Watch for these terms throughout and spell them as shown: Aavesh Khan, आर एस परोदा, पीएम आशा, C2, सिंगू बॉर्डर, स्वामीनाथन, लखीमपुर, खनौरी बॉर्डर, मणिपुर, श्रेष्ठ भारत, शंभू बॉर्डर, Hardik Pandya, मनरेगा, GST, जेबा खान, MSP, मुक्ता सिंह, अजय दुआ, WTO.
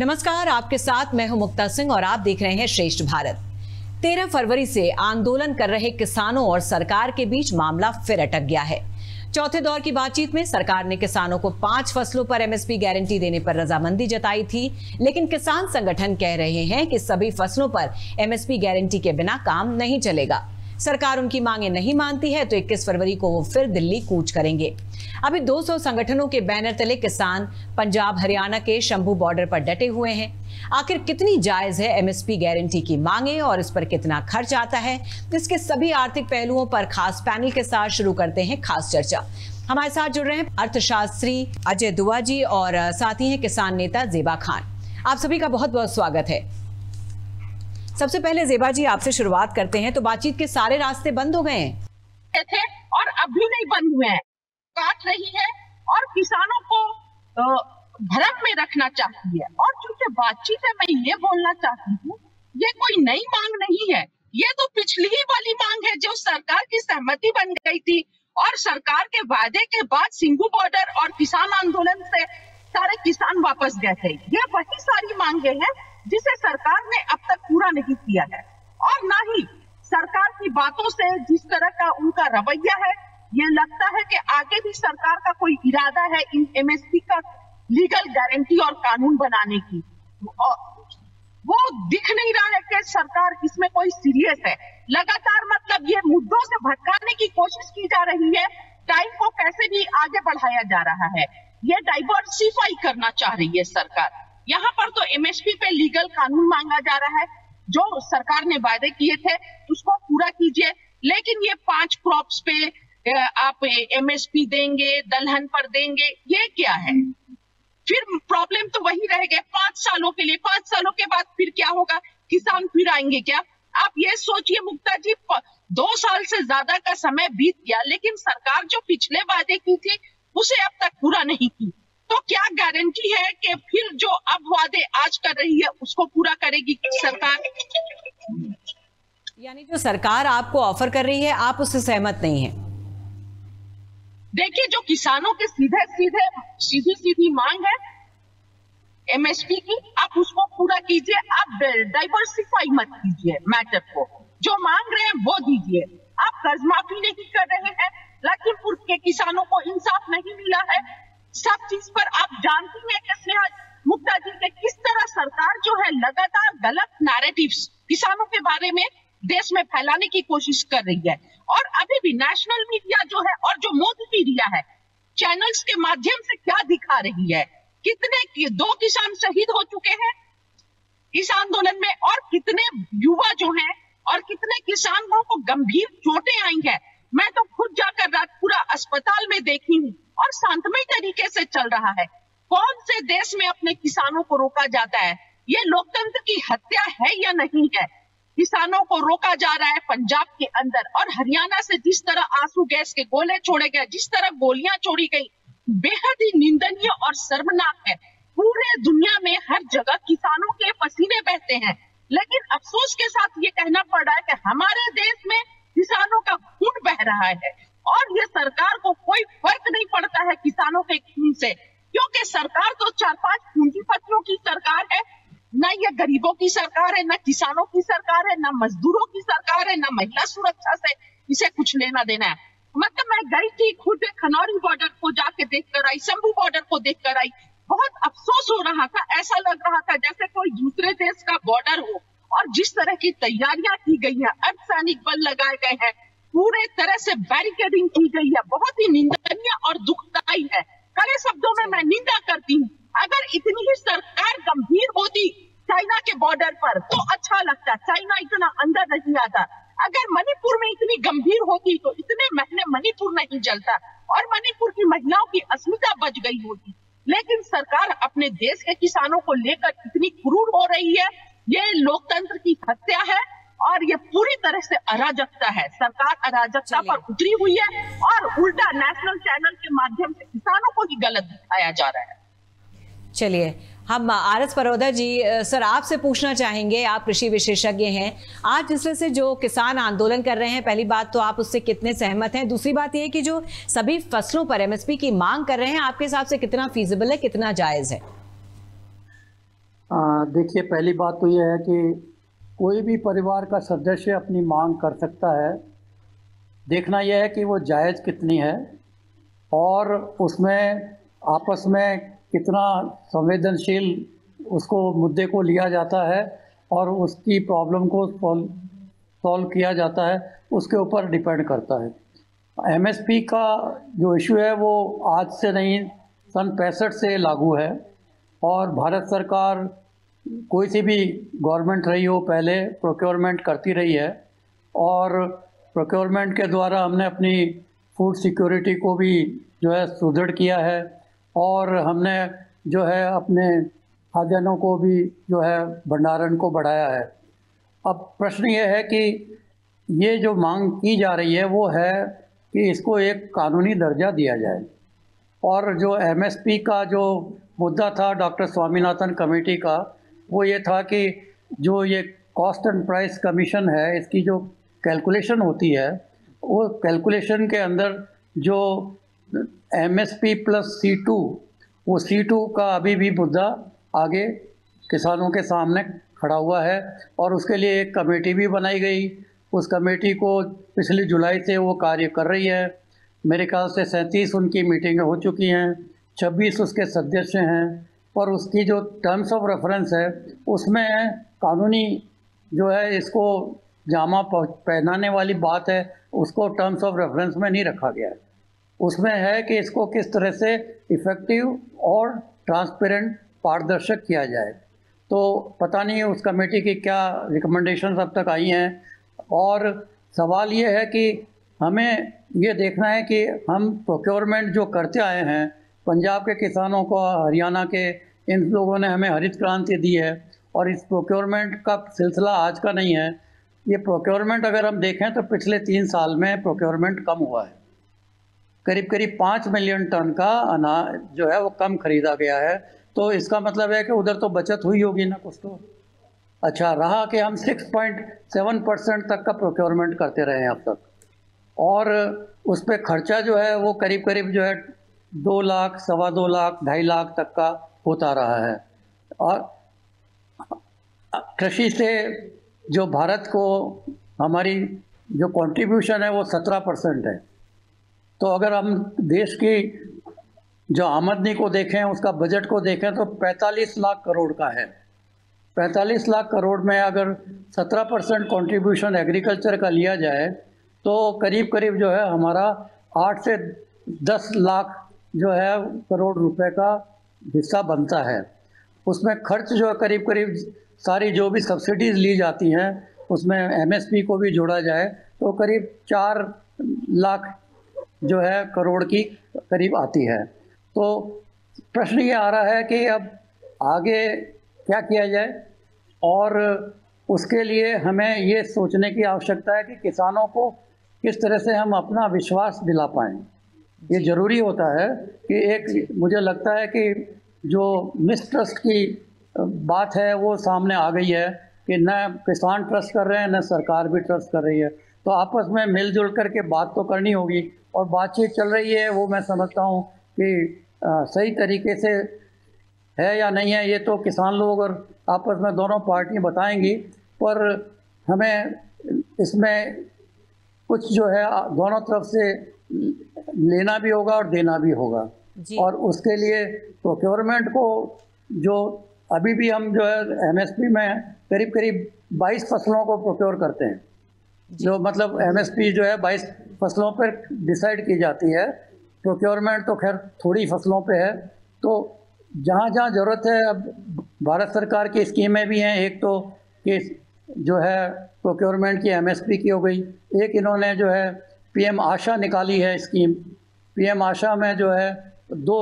नमस्कार, आपके साथ मैं हूं मुक्ता सिंह और आप देख रहे हैं श्रेष्ठ भारत। 13 फरवरी से आंदोलन कर रहे किसानों और सरकार के बीच मामला फिर अटक गया है। चौथे दौर की बातचीत में सरकार ने किसानों को 5 फसलों पर एमएसपी गारंटी देने पर रजामंदी जताई थी, लेकिन किसान संगठन कह रहे हैं कि सभी फसलों पर एमएसपी गारंटी के बिना काम नहीं चलेगा। सरकार उनकी मांगे नहीं मानती है तो 21 फरवरी को वो फिर दिल्ली कूच करेंगे। अभी 200 संगठनों के बैनर तले किसान पंजाब हरियाणा के शंभू बॉर्डर पर डटे हुए हैं। आखिर कितनी जायज है एमएसपी गारंटी की मांगे और इस पर कितना खर्च आता है, इसके सभी आर्थिक पहलुओं पर खास पैनल के साथ शुरू करते हैं खास चर्चा। हमारे साथ जुड़ रहे हैं अर्थशास्त्री अजय दुआ जी और साथ ही हैं किसान नेता जेबा खान। आप सभी का बहुत बहुत स्वागत है। सबसे पहले जेबा जी, आपसे शुरुआत करते हैं। तो बातचीत के सारे रास्ते बंद हो गए हैं और अभी नहीं बंद हुए हैं, काट रही है और किसानों को भ्रम में रखना चाहती है। और चूंकि बातचीत है, मैं ये बोलना चाहती हूँ, ये कोई नई मांग नहीं है, ये तो पिछली ही वाली मांग है जो सरकार की सहमति बन गई थी। और सरकार के वादे के बाद सिंगू बॉर्डर और किसान आंदोलन से सारे किसान वापस गए थे। ये वही सारी मांगे हैं जिसे सरकार ने अब तक पूरा नहीं किया है। और ना ही सरकार की बातों से जिस तरह का उनका रवैया है, ये लगता है कि आगे भी सरकार का कोई इरादा है इन एमएसपी का लीगल गारंटी और कानून बनाने की। वो दिख नहीं रहा है कि सरकार इसमें कोई सीरियस है। लगातार मतलब ये मुद्दों से भटकाने की कोशिश की जा रही है, टाइम को कैसे भी आगे बढ़ाया जा रहा है, ये डाइवर्सिफाई करना चाह रही है सरकार। यहाँ पर तो एमएसपी पे लीगल कानून मांगा जा रहा है, जो सरकार ने वायदे किए थे उसको पूरा कीजिए। लेकिन ये 5 क्रॉप्स पे आप एमएसपी देंगे, दलहन पर देंगे, ये क्या है? फिर प्रॉब्लम तो वही रह गए 5 सालों के लिए। 5 सालों के बाद फिर क्या होगा? किसान फिर आएंगे क्या? आप ये सोचिए मुक्ता जी, 2 साल से ज्यादा का समय बीत गया, लेकिन सरकार जो पिछले वादे की थी उसे अब तक पूरा नहीं की, तो क्या गारंटी है कि फिर जो अब वादे आज कर रही है उसको पूरा करेगी सरकार? यानी जो सरकार आपको ऑफर कर रही है आप उससे सहमत नहीं है। देखिए, जो किसानों के सीधी मांग है एमएसपी की, आप उसको पूरा कीजिए। आप डाइवर्सिफाई मत कीजिए मैटर को, जो मांग रहे हैं वो दीजिए। आप कर्ज माफी नहीं कर रहे हैं, लखीमपुर के किसानों को इंसाफ नहीं मिला है। सब चीज पर आप जानती हैं कैसे मुक्ता जी के किस तरह सरकार जो है लगातार गलत नैरेटिव्स किसानों के बारे में देश में फैलाने की कोशिश कर रही है। और अभी भी नेशनल मीडिया जो है और जो मोदी मीडिया है, चैनल्स के माध्यम से क्या दिखा रही है? कितने 2 किसान शहीद हो चुके हैं इस आंदोलन में, और कितने युवा जो हैं और कितने किसानों को गंभीर चोटें आई है। मैं तो खुद जाकर रातपुरा अस्पताल में देखी हूँ, और शांतमय तरीके से चल रहा है। कौन से देश में अपने किसानों को रोका जाता है? ये लोकतंत्र की हत्या है या नहीं है? किसानों को रोका जा रहा है पंजाब के अंदर, और हरियाणा से जिस तरह आंसू गैस के गोले छोड़े गए, जिस तरह गोलियां छोड़ी गई, बेहद ही निंदनीय और शर्मनाक है। पूरे दुनिया में हर जगह किसानों के पसीने बहते हैं, लेकिन अफसोस के साथ ये कहना पड़ रहा है कि हमारे देश में किसानों का खून बह रहा है। और ये सरकार को कोई फर्क नहीं पड़ता है किसानों के खून से, क्योंकि सरकार तो 4-5 पूंजीपतियों की सरकार है। न ये गरीबों की सरकार है, न किसानों की सरकार है, न मजदूरों की सरकार है, न महिला सुरक्षा से इसे कुछ लेना देना है। मतलब मैं गई थी खुद, खनौरी बॉर्डर को जाके देख कर आई, शंभू बॉर्डर को देख कर आई। बहुत अफसोस हो रहा था, ऐसा लग रहा था जैसे कोई दूसरे देश का बॉर्डर हो। और जिस तरह की तैयारियां की गई है, अर्धसैनिक बल लगाए गए हैं, पूरे तरह से बैरिकेडिंग की गई है, बहुत ही निंदनीय और दुखदायी है। कड़े शब्दों में मैं निंदा करती हूँ। अगर इतनी ही सरकार गंभीर होती चाइना के बॉर्डर पर तो अच्छा लगता, चाइना इतना अंदर नहीं आता। अगर मणिपुर में इतनी गंभीर होती तो इतने महीने मणिपुर नहीं जलता और मणिपुर की महिलाओं की अस्मिता बच गई होती। लेकिन सरकार अपने देश के किसानों को लेकर इतनी क्रूर हो रही है, ये लोकतंत्र की हत्या है और ये पूरी तरह से अराजकता है। सरकार अराजकता पर उतरी हुई है और उल्टा नेशनल चैनल के माध्यम से किसानों को ही गलत दिखाया जा रहा है। चलिए, हम आर एस परोदा ji sir आपसे पूछना चाहेंगे, आप कृषि विशेषज्ञ हैं। आज जिस तरह से जो किसान आंदोलन कर रहे हैं, पहली बात तो आप उससे कितने सहमत हैं? दूसरी बात यह कि जो सभी फसलों पर एमएसपी की मांग कर रहे हैं, आपके हिसाब से कितना फीजिबल है, कितना जायज है? देखिए, पहली बात तो यह है कि कोई भी परिवार का सदस्य अपनी मांग कर सकता है। देखना यह है कि वो जायज़ कितनी है और उसमें आपस में कितना संवेदनशील उसको मुद्दे को लिया जाता है और उसकी प्रॉब्लम को सॉल्व किया जाता है, उसके ऊपर डिपेंड करता है। एमएसपी का जो इशू है वो आज से नहीं, सन 65 से लागू है और भारत सरकार कोई सी भी गवर्नमेंट रही हो पहले प्रोक्योरमेंट करती रही है और प्रोक्योरमेंट के द्वारा हमने अपनी फूड सिक्योरिटी को भी जो है सुदृढ़ किया है और हमने जो है अपने खाद्यान्नों को भी जो है भंडारण को बढ़ाया है। अब प्रश्न ये है कि ये जो मांग की जा रही है वो है कि इसको एक कानूनी दर्जा दिया जाए और जो एमएसपी का जो मुद्दा था डॉक्टर स्वामीनाथन कमेटी का वो ये था कि जो ये कॉस्ट एंड प्राइस कमीशन है, इसकी जो कैलकुलेशन होती है वो कैलकुलेशन के अंदर जो एमएसपी प्लस C2, वो C2 का अभी भी मुद्दा आगे किसानों के सामने खड़ा हुआ है और उसके लिए एक कमेटी भी बनाई गई। उस कमेटी को पिछली जुलाई से वो कार्य कर रही है। मेरे ख्याल से 37 उनकी मीटिंगें हो चुकी हैं, 26 उसके सदस्य हैं और उसकी जो टर्म्स ऑफ रेफरेंस है उसमें कानूनी जो है इसको जामा पहनाने वाली बात है, उसको टर्म्स ऑफ रेफरेंस में नहीं रखा गया है। उसमें है कि इसको किस तरह से इफ़ेक्टिव और ट्रांसपेरेंट पारदर्शक किया जाए। तो पता नहीं उस कमेटी की क्या रिकमेंडेशंस अब तक आई हैं और सवाल ये है कि हमें ये देखना है कि हम प्रोक्योरमेंट जो करते आए हैं, पंजाब के किसानों को, हरियाणा के इन लोगों ने हमें हरित क्रांति दी है और इस प्रोक्योरमेंट का सिलसिला आज का नहीं है। ये प्रोक्योरमेंट अगर हम देखें तो पिछले 3 साल में प्रोक्योरमेंट कम हुआ है, करीब 5 मिलियन टन का अनाज जो है वो कम खरीदा गया है। तो इसका मतलब है कि उधर तो बचत हुई होगी ना कुछ तो। अच्छा रहा कि हम 6.7% तक का प्रोक्योरमेंट करते रहे हैं अब तक और उस पर खर्चा जो है वो करीब जो है 2 लाख, 2.25 लाख, 2.5 लाख तक का होता रहा है। और कृषि से जो भारत को हमारी जो कंट्रीब्यूशन है वो 17% है। तो अगर हम देश की जो आमदनी को देखें, उसका बजट को देखें तो 45 लाख करोड़ का है। 45 लाख करोड़ में अगर 17% कॉन्ट्रीब्यूशन एग्रीकल्चर का लिया जाए तो करीब जो है हमारा 8 से 10 लाख जो है करोड़ रुपए का हिस्सा बनता है। उसमें खर्च जो है करीब सारी जो भी सब्सिडीज़ ली जाती हैं उसमें एमएसपी को भी जोड़ा जाए तो करीब 4 लाख जो है करोड़ की करीब आती है। तो प्रश्न ये आ रहा है कि अब आगे क्या किया जाए और उसके लिए हमें ये सोचने की आवश्यकता है कि किसानों को किस तरह से हम अपना विश्वास दिला पाएँ। ये ज़रूरी होता है कि एक मुझे लगता है कि जो मिसट्रस्ट की बात है वो सामने आ गई है कि न किसान ट्रस्ट कर रहे हैं न सरकार भी ट्रस्ट कर रही है। तो आपस में मिलजुल करके बात तो करनी होगी और बातचीत चल रही है वो मैं समझता हूँ कि सही तरीके से है या नहीं है ये तो किसान लोग और आपस में दोनों पार्टियाँ बताएंगी, पर हमें इसमें कुछ जो है दोनों तरफ से लेना भी होगा और देना भी होगा और उसके लिए प्रोक्योरमेंट को जो अभी भी हम जो है एमएसपी में करीब 22 फसलों को प्रोक्योर करते हैं, जो मतलब एमएसपी जो है 22 फसलों पर डिसाइड की जाती है। प्रोक्योरमेंट तो खैर थोड़ी फसलों पे है। तो जहाँ ज़रूरत है, अब भारत सरकार की स्कीमें भी हैं, एक तो केस जो है प्रोक्योरमेंट की एमएसपी की हो गई, एक इन्होंने जो है पीएम आशा निकाली है स्कीम। पीएम आशा में जो है 2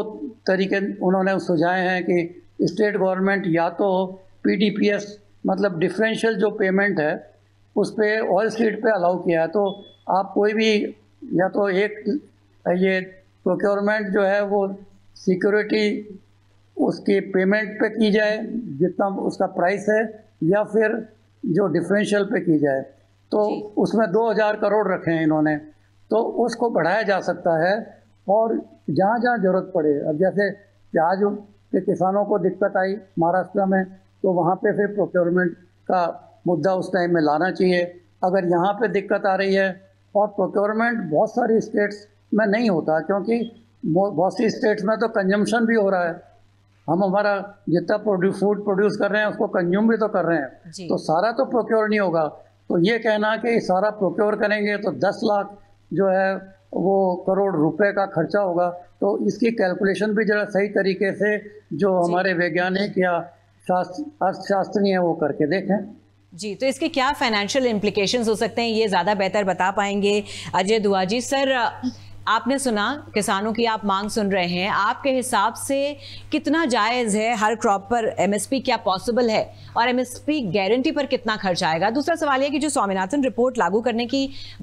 तरीके उन्होंने सुझाए हैं कि स्टेट गवर्नमेंट या तो PDPS मतलब डिफरेंशियल जो पेमेंट है उस पर ऑयल सीड पे अलाउ किया है। तो आप कोई भी या तो एक ये प्रोक्योरमेंट जो है वो सिक्योरिटी उसके पेमेंट पे की जाए जितना उसका प्राइस है या फिर जो डिफरेंशियल पे की जाए। तो उसमें 2000 करोड़ रखे हैं इन्होंने, तो उसको बढ़ाया जा सकता है और जहाँ ज़रूरत पड़े। अब जैसे प्याज के किसानों को दिक्कत आई महाराष्ट्र में, तो वहाँ पे फिर प्रोक्योरमेंट का मुद्दा उस टाइम में लाना चाहिए। अगर यहाँ पे दिक्कत आ रही है और प्रोक्योरमेंट बहुत सारी स्टेट्स में नहीं होता, क्योंकि बहुत सी स्टेट्स में तो कंजम्पशन भी हो रहा है, हम हमारा जितना फूड प्रोड्यूस कर रहे हैं उसको कंज्यूम भी तो कर रहे हैं, तो सारा तो प्रोक्योर नहीं होगा। तो ये कहना कि सारा प्रोक्योर करेंगे तो 10 लाख जो है वो करोड़ रुपए का खर्चा होगा, तो इसकी कैलकुलेशन भी जरा सही तरीके से जो हमारे वैज्ञानिक या अर्थशास्त्री हैं वो करके देखें। जी, तो इसके क्या फाइनेंशियल इम्प्लीकेशंस हो सकते हैं, ये ज़्यादा बेहतर बता पाएंगे अजय दुआ जी। सर, आपने सुना किसानों की आप मांग सुन रहे हैं, आपके हिसाब से कितना जायज़ है हर क्रॉप पर एमएसपी, क्या पॉसिबल है, और एमएसपी गारंटी पर कितना खर्च आएगा? दूसरा सवाल यह कि जो स्वामीनाथन रिपोर्ट लागू करने की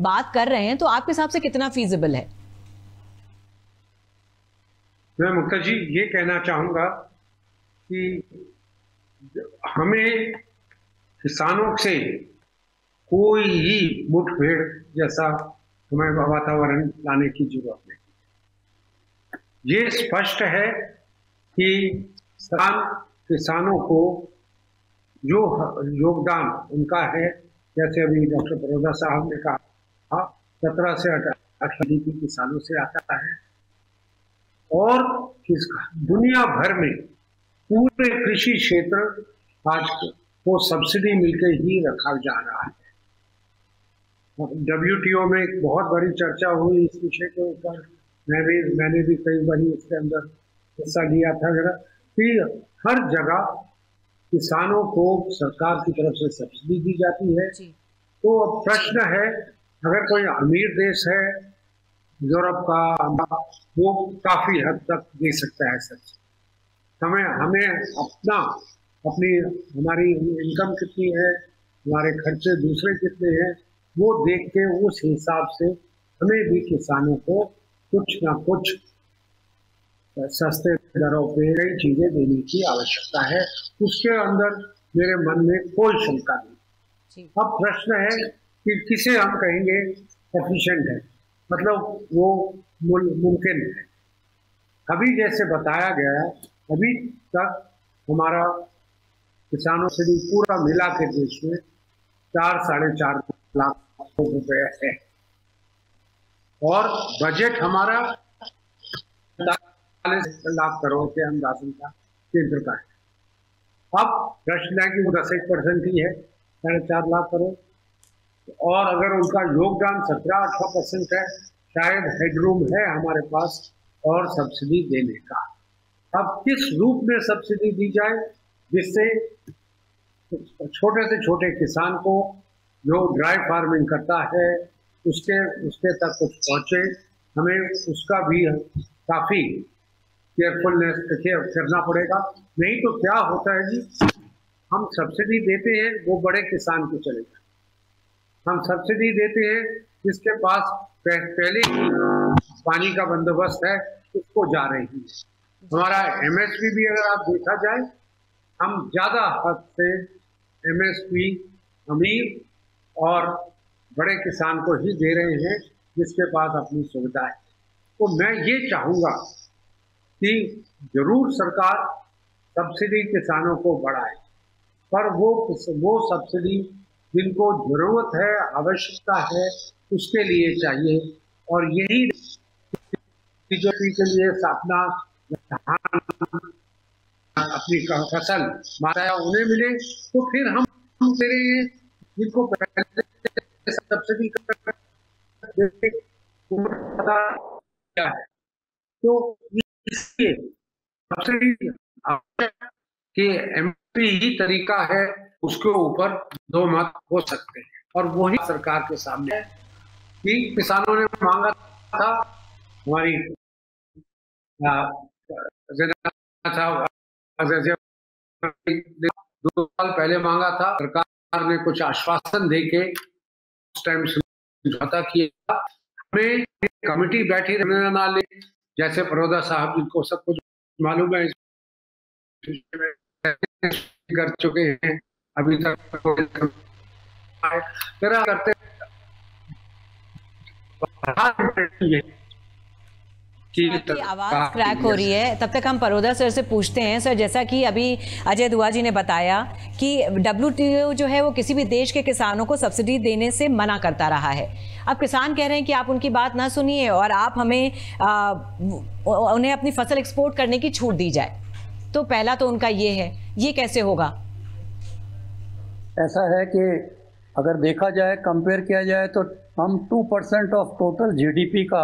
बात कर रहे हैं, तो आपके हिसाब से कितना फीजिबल है? मैं मुक्ता जी ये कहना चाहूँगा कि हमें किसानों से कोई ही मुठभेड़ जैसा हमें वातावरण लाने की जरूरत नहीं। ये स्पष्ट है कि किसानों को जो योगदान उनका है, जैसे अभी डॉक्टर परोदा साहब ने कहा 17 से 18 की किसानों से आता है, और दुनिया भर में पूरे कृषि क्षेत्र आज को सब्सिडी मिलके ही रखा जा रहा है। WTO में एक बहुत बड़ी चर्चा हुई इस विषय के ऊपर, मैंने भी कई बार इसके अंदर हिस्सा लिया था, जरा कि हर जगह किसानों को सरकार की तरफ से सब्सिडी दी जाती है। तो अब प्रश्न है, अगर कोई अमीर देश है यूरोप का, वो काफी हद तक दे सकता है सब्सिडी। हमें हमारी इनकम कितनी है, हमारे खर्चे दूसरे कितने हैं, वो देख के उस हिसाब से हमें भी किसानों को कुछ ना कुछ सस्ते दरों पे कई चीजें देने की आवश्यकता है। उसके अंदर मेरे मन में कोई शंका नहीं। अब प्रश्न है कि किसे हम कहेंगे एफिशिएंट है, मतलब वो मुमकिन है। अभी जैसे बताया गया, अभी तक हमारा किसानों से भी पूरा मिला के देश में 4-4.5 लाख रुपए है, और बजट हमारा 40 लाख करोड़ के अंदाजन का केंद्र का है। अब प्रश्न है कि 10% ही है 4.5 लाख करोड़, और अगर उनका योगदान 17-18% है, शायद हेडरूम है हमारे पास और सब्सिडी देने का। अब किस रूप में सब्सिडी दी जाए जिससे छोटे से छोटे किसान को जो ड्राई फार्मिंग करता है उसके तक कुछ पहुँचे, हमें उसका भी काफ़ी केयरफुलनेस करना पड़ेगा। नहीं तो क्या होता है जी, हम सब्सिडी देते हैं वो बड़े किसान को चलेगा, हम सब्सिडी देते हैं जिसके पास पहले ही पानी का बंदोबस्त है उसको जा रही है। हमारा एमएसपी भी अगर आप देखा जाए, हम ज़्यादा हद से एमएसपी अमीर और बड़े किसान को ही दे रहे हैं जिसके पास अपनी सुविधा है। तो मैं ये चाहूँगा कि जरूर सरकार सब्सिडी किसानों को बढ़ाए, पर वो सब्सिडी जिनको ज़रूरत है, आवश्यकता है, उसके लिए चाहिए। और यही बीजेपी के लिए स्थापना अपनी फसल माताया उन्हें मिले, तो फिर हम दे रहे हैं जिनको पहले सब्सिडी क्या है। तो इसलिए सब्सिडी के एमपी ही तरीका है, उसके ऊपर दो मत हो सकते हैं, और वही सरकार के सामने कि किसानों ने मांगा था, हमारी दो साल पहले मांगा था, सरकार ने कुछ आश्वासन देके उस टाइम समझौता किया। हमें कमेटी बैठी रहने ना ले, जैसे परोदा साहब जिनको सब कुछ मालूम है कर चुके हैं, अभी तक करते आपकी आवाज क्रैक हो रही है। तब तक हम परोदा सर से पूछते हैं। सर, जैसा कि अभी अजय दुआ जी ने बताया कि WTO जो है वो किसी भी देश के किसानों को सब्सिडी देने से मना करता रहा है। अब किसान कह रहे हैं कि आप उनकी बात ना सुनिए और आप हमें उन्हें अपनी फसल एक्सपोर्ट करने की छूट दी जाए। तो पहला तो उनका ये है, ये कैसे होगा? ऐसा है कि अगर देखा जाए, कंपेयर किया जाए तो हम 2% ऑफ टोटल GDP का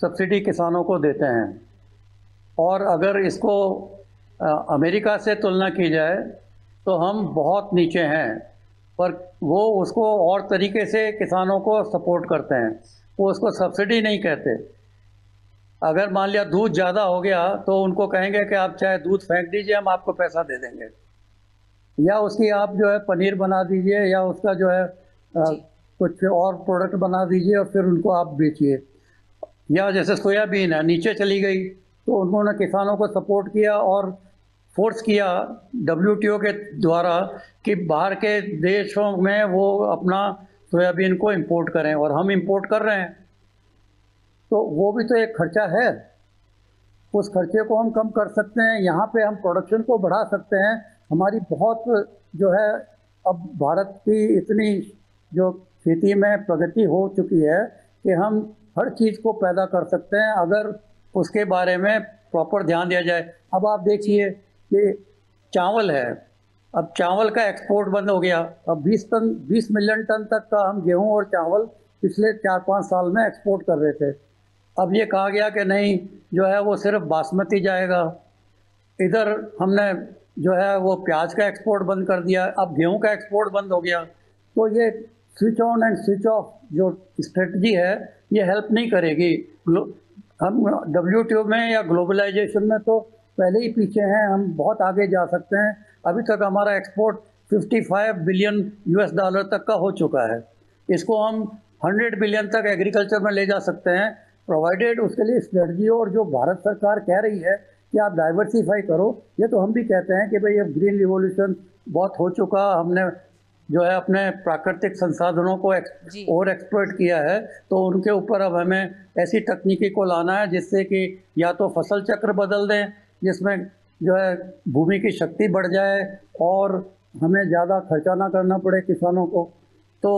सब्सिडी किसानों को देते हैं। और अगर इसको अमेरिका से तुलना की जाए तो हम बहुत नीचे हैं, पर वो उसको और तरीके से किसानों को सपोर्ट करते हैं, वो उसको सब्सिडी नहीं कहते। अगर मान लिया दूध ज़्यादा हो गया तो उनको कहेंगे कि आप चाहे दूध फेंक दीजिए, हम आपको पैसा दे देंगे, या उसकी आप जो है पनीर बना दीजिए, या उसका जो है कुछ और प्रोडक्ट बना दीजिए और फिर उनको आप बेचिए। या जैसे सोयाबीन है, नीचे चली गई तो उन्होंने किसानों को सपोर्ट किया और फोर्स किया WTO के द्वारा कि बाहर के देशों में वो अपना सोयाबीन को इंपोर्ट करें, और हम इंपोर्ट कर रहे हैं। तो वो भी तो एक खर्चा है, उस खर्चे को हम कम कर सकते हैं। यहाँ पे हम प्रोडक्शन को बढ़ा सकते हैं। हमारी बहुत जो है अब भारत की इतनी जो खेती में प्रगति हो चुकी है कि हम हर चीज़ को पैदा कर सकते हैं अगर उसके बारे में प्रॉपर ध्यान दिया जाए। अब आप देखिए कि चावल है, अब चावल का एक्सपोर्ट बंद हो गया। अब 20 मिलियन टन तक का हम गेहूं और चावल पिछले 4-5 साल में एक्सपोर्ट कर रहे थे। अब ये कहा गया कि नहीं, जो है वो सिर्फ बासमती जाएगा। इधर हमने जो है वो प्याज का एक्सपोर्ट बंद कर दिया, अब गेहूं का एक्सपोर्ट बंद हो गया। तो ये switch on and switch off जो स्ट्रेटजी है, ये हेल्प नहीं करेगी। हम WTO में या ग्लोबलाइजेशन में तो पहले ही पीछे हैं, हम बहुत आगे जा सकते हैं। अभी तक हमारा एक्सपोर्ट $55 बिलियन तक का हो चुका है। इसको हम 100 बिलियन तक एग्रीकल्चर में ले जा सकते हैं, प्रोवाइडेड उसके लिए स्ट्रेटजी। और जो भारत सरकार कह रही है कि आप डाइवर्सिफाई करो, ये तो हम भी कहते हैं कि भाई अब ग्रीन रिवॉल्यूशन बहुत हो चुका, हमने जो है अपने प्राकृतिक संसाधनों को और एक्सप्लॉइट किया है, तो उनके ऊपर अब हमें ऐसी तकनीकी को लाना है जिससे कि या तो फसल चक्र बदल दें, जिसमें जो है भूमि की शक्ति बढ़ जाए और हमें ज़्यादा खर्चा ना करना पड़े किसानों को। तो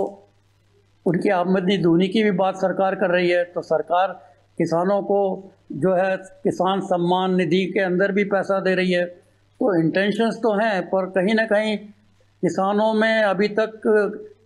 उनकी आमदनी दूनी की भी बात सरकार कर रही है, तो सरकार किसानों को जो है किसान सम्मान निधि के अंदर भी पैसा दे रही है। तो इंटेंशंस तो हैं, पर कहीं ना कहीं किसानों में अभी तक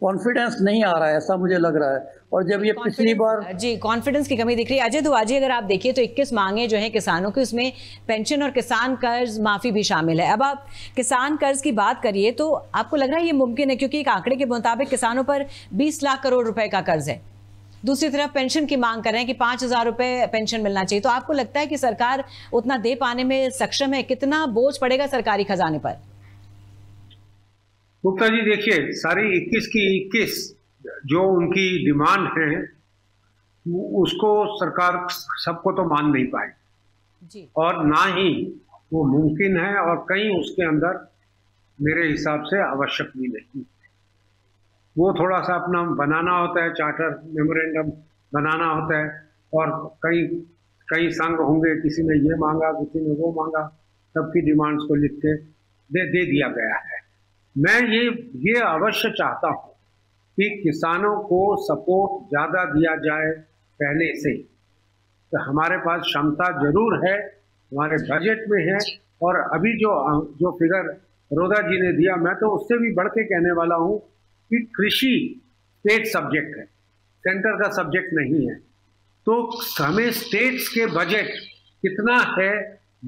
कॉन्फिडेंस नहीं आ रहा है, ऐसा मुझे लग रहा है। और जब ये पिछली बार कॉन्फिडेंस की कमी दिख रही है। अजय दुआ जी, अगर आप देखिए तो 21 मांगे जो है किसानों की, उसमें पेंशन और किसान कर्ज माफी भी शामिल है। अब आप किसान कर्ज की बात करिए तो आपको लग रहा है ये मुमकिन है? क्योंकि एक आंकड़े के मुताबिक किसानों पर 20 लाख करोड़ रुपए का कर्ज है, दूसरी तरफ पेंशन की मांग कर रहे हैं कि 5,000 रुपये पेंशन मिलना चाहिए। तो आपको लगता है कि सरकार उतना दे पाने में सक्षम है? कितना बोझ पड़ेगा सरकारी खजाने पर? गुप्ता जी देखिए, सारी 21 की 21 जो उनकी डिमांड है उसको सरकार सबको तो मान नहीं पाएगी, और ना ही वो मुमकिन है, और कहीं उसके अंदर मेरे हिसाब से आवश्यक भी नहीं। वो थोड़ा सा अपना बनाना होता है, चार्टर मेमोरेंडम बनाना होता है, और कई कई संघ होंगे, किसी ने ये मांगा, किसी ने वो मांगा, सबकी डिमांड्स को लिख के दे दिया गया है। मैं ये अवश्य चाहता हूँ कि किसानों को सपोर्ट ज़्यादा दिया जाए पहले से। तो हमारे पास क्षमता जरूर है, हमारे बजट में है, और अभी जो फिगर रोदा जी ने दिया, मैं तो उससे भी बढ़ के कहने वाला हूँ कि कृषि स्टेट सब्जेक्ट है, सेंटर का सब्जेक्ट नहीं है। तो हमें स्टेट्स के बजट कितना है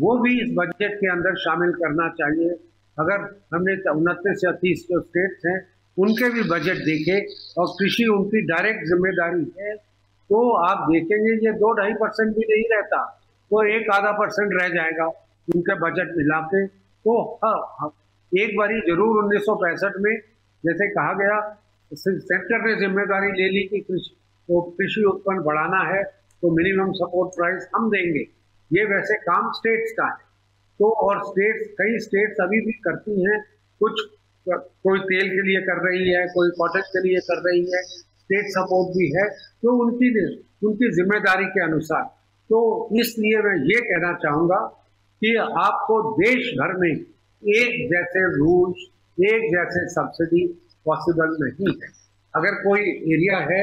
वो भी इस बजट के अंदर शामिल करना चाहिए। अगर हमने 29 या 30 जो स्टेट्स हैं उनके भी बजट देखे, और कृषि उनकी डायरेक्ट जिम्मेदारी है, तो आप देखेंगे ये 2-2.5% भी नहीं रहता, तो 1-0.5% रह जाएगा उनके बजट मिला के। तो हाँ, एक बारी जरूर 1965 में जैसे कहा गया, सेक्टर ने जिम्मेदारी ले ली कि कृषि उत्पन्न बढ़ाना है तो मिनिमम सपोर्ट प्राइस हम देंगे। ये वैसे काम स्टेट्स का है। तो और कई स्टेट्स अभी भी करती हैं, कुछ कोई तेल के लिए कर रही है, कोई कॉटन के लिए कर रही है, स्टेट सपोर्ट भी है। तो उनकी जिम्मेदारी के अनुसार तो इसलिए मैं ये कहना चाहूंगा कि आपको देश भर में एक जैसे रूल्स, एक जैसे सब्सिडी पॉसिबल नहीं है। अगर कोई एरिया है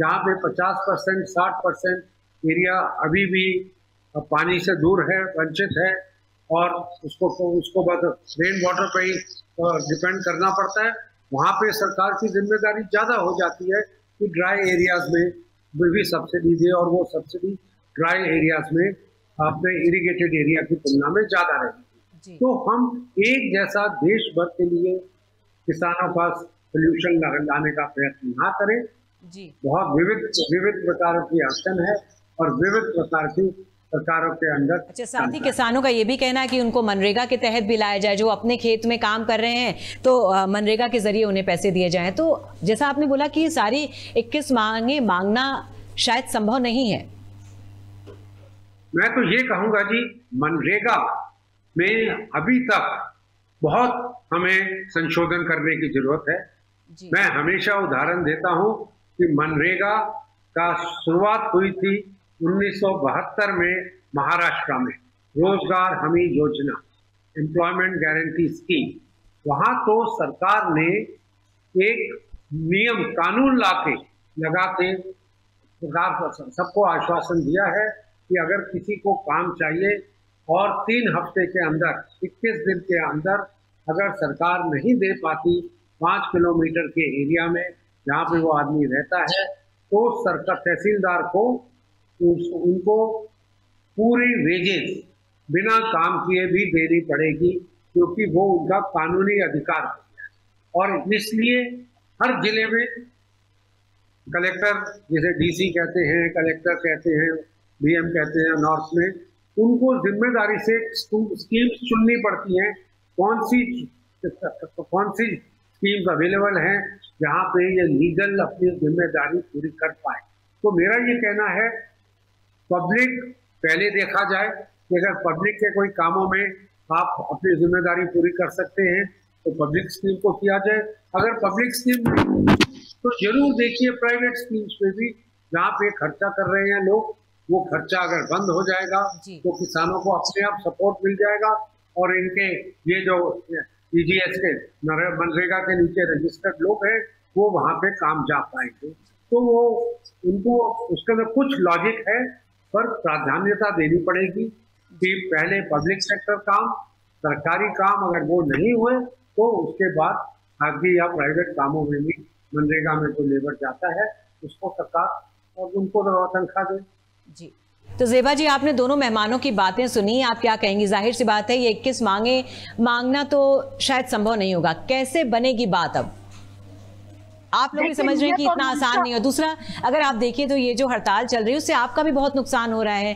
जहाँ पे 50% 60% एरिया अभी भी पानी से दूर है, वंचित है और उसको बस रेन वाटर पे ही डिपेंड करना पड़ता है, वहाँ पे सरकार की जिम्मेदारी ज़्यादा हो जाती है कि ड्राई एरियाज में भी सब्सिडी दे और वो सब्सिडी ड्राई एरियाज में अपने इरिगेटेड एरिया की तुलना में ज़्यादा रहेगी। तो हम एक जैसा देश भर के लिए किसानों का सोल्यूशन लाने का प्रयत्न ना करें। बहुत विविध प्रकारों की आसन है और विविध प्रकार की सरकारों के अंदर। अच्छा, साथ ही किसानों का ये भी कहना है कि उनको मनरेगा के तहत भी लाया जाए, जो अपने खेत में काम कर रहे हैं तो मनरेगा के जरिए उन्हें पैसे दिए जाएं। तो जैसा आपने बोला कि सारी 21 मांगे मांगना शायद संभव नहीं है। मैं तो ये कहूंगा जी, मनरेगा में अभी तक बहुत हमें संशोधन करने की जरूरत है। मैं हमेशा उदाहरण देता हूँ कि मनरेगा का शुरुआत हुई थी 1972 में महाराष्ट्र में, रोजगार हमी योजना, एम्प्लॉयमेंट गारंटी स्कीम। वहाँ तो सरकार ने एक नियम कानून लगा के सबको आश्वासन दिया है कि अगर किसी को काम चाहिए और 3 हफ्ते के अंदर, 21 दिन के अंदर अगर सरकार नहीं दे पाती 5 किलोमीटर के एरिया में जहाँ पे वो आदमी रहता है, तो सरकार तहसीलदार को उनको पूरी वेजेस बिना काम किए भी देनी पड़ेगी, क्योंकि वो उनका कानूनी अधिकार है। और इसलिए हर जिले में कलेक्टर, जैसे डीसी कहते हैं, कलेक्टर कहते हैं, डीएम कहते हैं नॉर्थ में, उनको जिम्मेदारी से स्कीम्स चुननी पड़ती हैं, कौन सी स्कीम्स अवेलेबल हैं जहाँ पे ये लीगल अपनी जिम्मेदारी पूरी कर पाए। तो मेरा ये कहना है, पब्लिक पहले देखा जाए कि अगर पब्लिक के कोई कामों में आप अपनी जिम्मेदारी पूरी कर सकते हैं तो पब्लिक स्कीम को किया जाए। अगर पब्लिक स्कीम नहीं तो जरूर देखिए प्राइवेट स्कीम्स पे भी, जहाँ पे खर्चा कर रहे हैं लोग, वो खर्चा अगर बंद हो जाएगा तो किसानों को अपने आप सपोर्ट मिल जाएगा और इनके ये जो ईजीएस के मनरेगा के नीचे रजिस्टर्ड लोग हैं वो वहाँ पे काम जा पाएंगे। तो वो उनको उसके अंदर कुछ लॉजिक है, पर प्राधान्यता देनी पड़ेगी कि पहले पब्लिक सेक्टर काम, सरकारी काम, अगर वो नहीं हुए तो उसके बाद आगे या प्राइवेट कामों में भी, मनरेगा में जो लेबर जाता है उसको सरकार और उनको तनख्वाह दे। जी, तो जेबा जी, आपने दोनों मेहमानों की बातें सुनी, आप क्या कहेंगी? जाहिर सी बात है ये 21 मांगे मांगना तो शायद संभव नहीं होगा, कैसे बनेगी बात अब आप लोग भी समझ रहे हैं कि इतना आसान नहीं हो। दूसरा, अगर आप देखिए तो ये जो हड़ताल चल रही है उससे आपका भी बहुत नुकसान हो रहा है,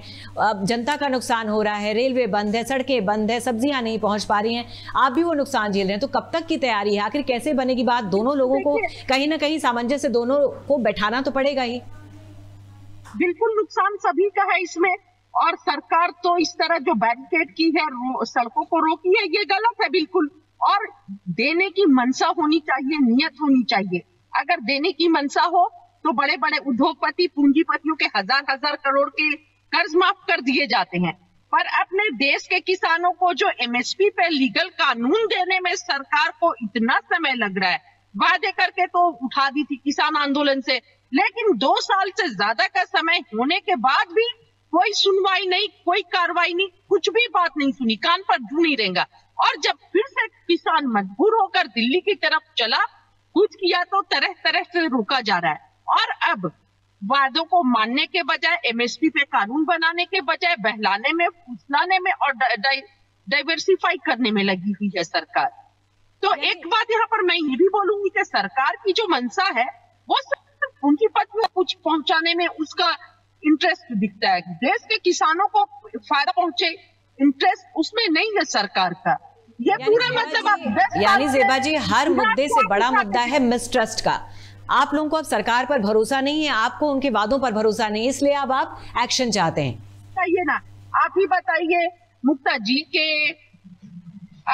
अब जनता का नुकसान हो रहा है, रेलवे बंद है, सड़कें बंद है, सब्जियां नहीं पहुंच पा रही हैं, आप भी वो नुकसान झेल रहे हैं। तो कब तक की तैयारी है, आखिर कैसे बनेगी बात? दोनों लोगों को कहीं ना कहीं सामंजस्य, दोनों को बैठाना तो पड़ेगा ही। बिल्कुल, नुकसान सभी का है इसमें, और सरकार तो इस तरह जो बैरिकेड की है, सड़कों को रोकी है, ये गलत है बिल्कुल। और देने की मंशा होनी चाहिए, नियत होनी चाहिए। अगर देने की मंशा हो तो बड़े बड़े उद्योगपति, पूंजीपतियों के हजार करोड़ के कर्ज माफ कर दिए जाते हैं, पर अपने देश के किसानों को जो एमएसपी पे लीगल कानून देने में सरकार को इतना समय लग रहा है। वादे करके तो उठा दी थी किसान आंदोलन से, लेकिन 2 साल से ज्यादा का समय होने के बाद भी कोई सुनवाई नहीं, कोई कार्रवाई नहीं, कुछ भी बात नहीं सुनी, कान पर जू नहीं रहेगा। और जब फिर से किसान मजबूर होकर दिल्ली की तरफ चला, कुछ किया तो तरह तरह से रोका जा रहा है। और अब वादों को मानने के बजाय, एमएसपी पे कानून बनाने के बजाय बहलाने में, फुसलाने में और डाइवर्सिफाई करने में लगी हुई है सरकार। तो एक बात यहाँ पर मैं ये भी बोलूंगी कि सरकार की जो मंशा है वो उनकी पद कुछ पहुँचाने में उसका इंटरेस्ट दिखता है, देश के किसानों को फायदा पहुँचे, इंटरेस्ट उसमें नहीं है सरकार का। ये पूरा मतलब, यानी जेबा जी, हर मुद्दे से बड़ा मुद्दा है मिसट्रस्ट का। आप लोगों को अब सरकार पर भरोसा नहीं है, आपको उनके वादों पर भरोसा नहीं, इसलिए अब आप एक्शन चाहते हैं। बताइए ना, आप ही बताइए मुक्ता जी के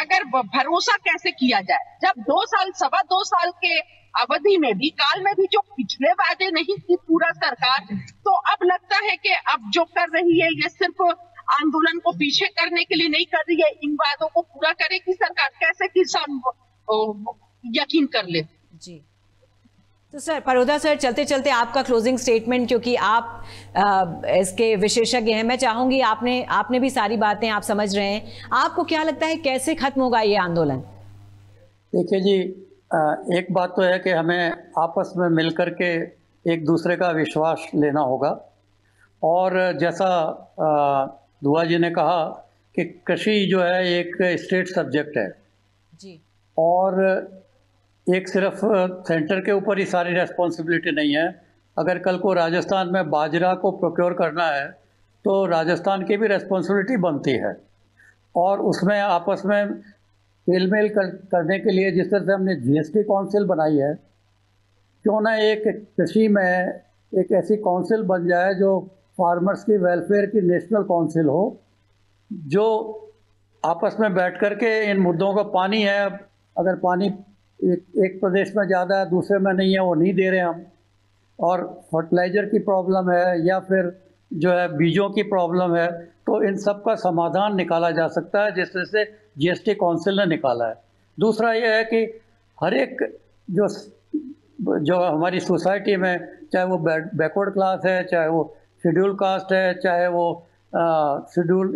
अगर भरोसा कैसे किया जाए, जब 2 साल, सवा 2 साल के अवधि में भी, काल में भी जो पिछले वादे नहीं की पूरा सरकार, तो अब लगता है कि अब जो कर रही है ये सिर्फ आंदोलन को पीछे करने के लिए नहीं कर रही है, इन वादों को पूरा करेगी सरकार। कैसे किसान यकीन कर ले जी। तो सर परोदा सर, चलते चलते आपका क्लोजिंग स्टेटमेंट, क्योंकि आप इसके विशेषज्ञ हैं, मैं चाहूंगी आपने भी सारी बातें आप समझ रहे हैं, आपको क्या लगता है कैसे खत्म होगा ये आंदोलन? देखिए जी, एक बात तो है कि हमें आपस में मिलकर के एक दूसरे का विश्वास लेना होगा, और जैसा दुआ जी ने कहा कि कृषि जो है एक स्टेट सब्जेक्ट है जी, और एक सिर्फ सेंटर के ऊपर ही सारी रेस्पॉन्सिबिलिटी नहीं है। अगर कल को राजस्थान में बाजरा को प्रोक्योर करना है तो राजस्थान की भी रेस्पॉन्सिबिलिटी बनती है, और उसमें आपस में मेल करने के लिए जिस तरह से हमने GST काउंसिल बनाई है, क्यों ना एक कृषि में एक ऐसी काउंसिल बन जाए जो फार्मर्स की वेलफेयर की नेशनल काउंसिल हो, जो आपस में बैठ कर के इन मुद्दों का, पानी है अगर पानी एक प्रदेश में ज़्यादा है दूसरे में नहीं है, वो नहीं दे रहे हम, और फर्टिलाइज़र की प्रॉब्लम है या फिर जो है बीजों की प्रॉब्लम है, तो इन सब का समाधान निकाला जा सकता है जिस तरह से GST काउंसिल ने निकाला है। दूसरा ये है कि हर एक जो हमारी सोसाइटी में, चाहे वो बैकवर्ड क्लास है, चाहे वो शेड्यूल कास्ट है, चाहे वो शेड्यूल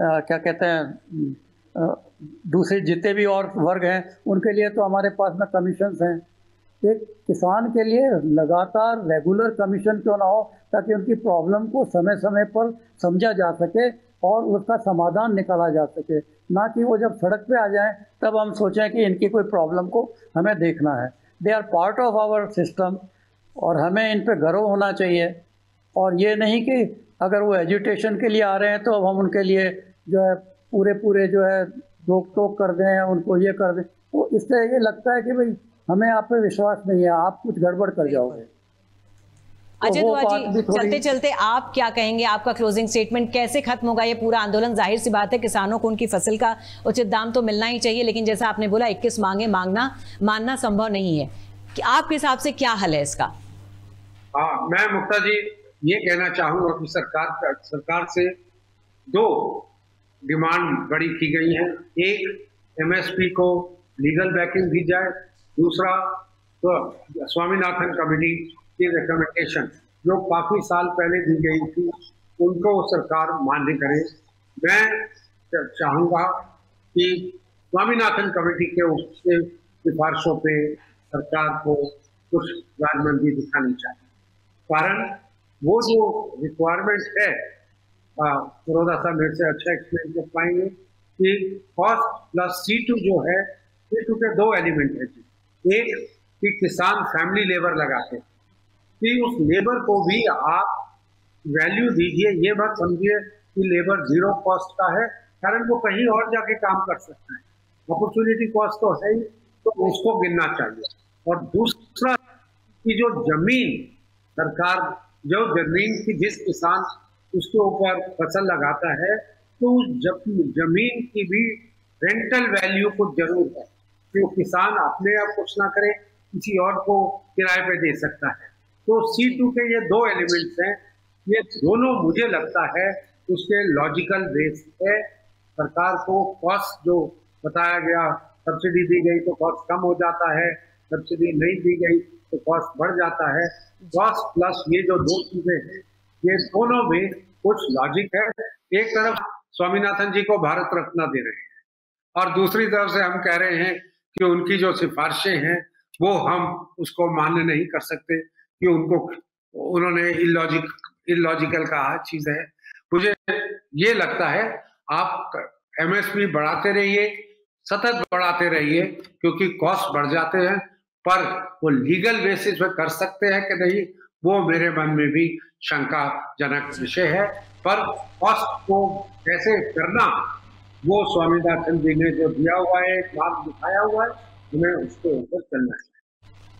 क्या कहते हैं दूसरे जितने भी और वर्ग हैं, उनके लिए तो हमारे पास में कमीशंस हैं। एक किसान के लिए लगातार रेगुलर कमीशन क्यों ना हो, ताकि उनकी प्रॉब्लम को समय समय पर समझा जा सके और उसका समाधान निकाला जा सके, ना कि वो जब सड़क पे आ जाएं तब हम सोचें कि इनकी कोई प्रॉब्लम को हमें देखना है। They are part of our system, और हमें इन पर गर्व होना चाहिए, और ये नहीं कि अगर वो एजुटेशन के लिए आ रहे हैं तो अब हम उनके लिए जो है पूरे जो है रोक टोक कर दें, उनको ये कर दें, तो इससे ये लगता है कि भाई हमें आप पे विश्वास नहीं है, आप कुछ गड़बड़ कर जाओगे। अजय दुआ जी, चलते चलते आप क्या कहेंगे, आपका क्लोजिंग स्टेटमेंट, कैसे खत्म होगा ये पूरा आंदोलन? जाहिर सी बात है किसानों को उनकी फसल का उचित दाम तो मिलना ही चाहिए, लेकिन जैसा आपने बोला 21 मांगे मानना संभव नहीं है, कि आपके हिसाब से क्या हल है इसका? हाँ, मैं मुक्ता जी ये कहना चाहूंगा कि सरकार से दो डिमांड बड़ी की गई है, एक MSP को लीगल बैकिंग दी जाए, दूसरा तो स्वामीनाथन कमेटी की रिकमेंडेशन जो काफी साल पहले दी गई थी उनको सरकार मान्य करे। मैं चाहूँगा कि स्वामीनाथन कमेटी के सिफारिशों पे सरकार को कुछ राजमंदी दिखानी चाहिए, कारण वो जो रिक्वायरमेंट है परोदा साहब मेरे से अच्छा एक्सप्लेन कर पाएंगे कि कॉस्ट प्लस C2 जो है, C2 के दो एलिमेंट है जी, एक कि किसान फैमिली लेबर लगाते हैं कि उस लेबर को भी आप वैल्यू दीजिए, ये मत समझिए कि लेबर जीरो कॉस्ट का है, कारण वो कहीं और जाके काम कर सकता है, अपॉर्चुनिटी कॉस्ट तो है ही, तो उसको गिनना चाहिए। और दूसरा कि जो जमीन सरकार जो जमीन की जिस किसान उसके ऊपर फसल लगाता है तो जब जमीन की भी रेंटल वैल्यू को जरूर है कि किसान अपने आप कुछ ना करे, किसी और को किराए पे दे सकता है। तो C2 के ये दो एलिमेंट्स हैं, ये दोनों मुझे लगता है उसके लॉजिकल बेस है। सरकार को कॉस्ट जो बताया गया, सब्सिडी दी गई तो कॉस्ट कम हो जाता है, सब्सिडी नहीं दी गई तो कॉस्ट बढ़ जाता है, कॉस्ट प्लस ये जो दो चीजें हैं ये दोनों में कुछ लॉजिक है। एक तरफ स्वामीनाथन जी को भारत रत्न दे रहे हैं और दूसरी तरफ से हम कह रहे हैं कि उनकी जो सिफारिशें हैं वो हम उसको मान्य नहीं कर सकते कि उनको उन्होंने इलॉजिकल कहा चीज है। मुझे ये लगता है आप MSP बढ़ाते रहिए, सतत बढ़ाते रहिए, क्योंकि कॉस्ट बढ़ जाते हैं, पर वो लीगल बेसिस पर कर सकते हैं कि नहीं वो मेरे मन में भी शंकाजनक विषय है, पर कॉस्ट को कैसे करना वो स्वामीनाथन जी ने जो दिया हुआ है, मार्ग दिखाया हुआ है, हमें उसके ऊपर चलना है।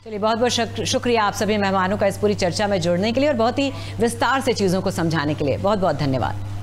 चलिए, बहुत बहुत शुक्रिया आप सभी मेहमानों का इस पूरी चर्चा में जुड़ने के लिए और बहुत ही विस्तार से चीज़ों को समझाने के लिए, बहुत बहुत धन्यवाद।